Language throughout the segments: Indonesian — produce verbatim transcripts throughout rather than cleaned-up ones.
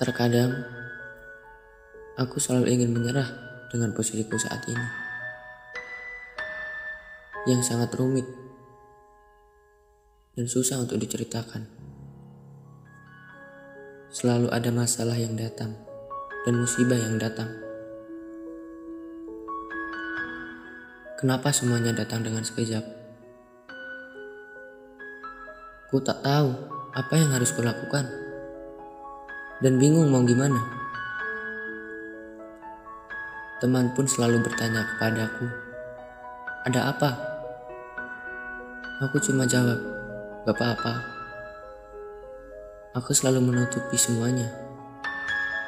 Terkadang, aku selalu ingin menyerah dengan posisiku saat ini, yang sangat rumit dan susah untuk diceritakan. Selalu ada masalah yang datang dan musibah yang datang. Kenapa semuanya datang dengan sekejap? Ku tak tahu apa yang harus kulakukan. Dan bingung mau gimana. Teman pun selalu bertanya kepadaku, "Ada apa?" Aku cuma jawab, "Gak apa-apa." Aku selalu menutupi semuanya,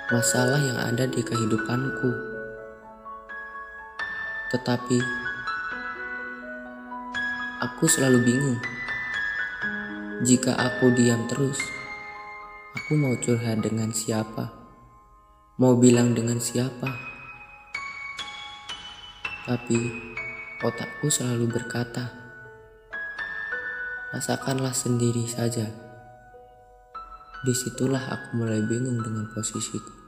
masalah yang ada di kehidupanku. Tetapi aku selalu bingung. Jika aku diam terus, aku mau curhat dengan siapa? Mau bilang dengan siapa? Tapi otakku selalu berkata, rasakanlah sendiri saja. Disitulah aku mulai bingung dengan posisiku.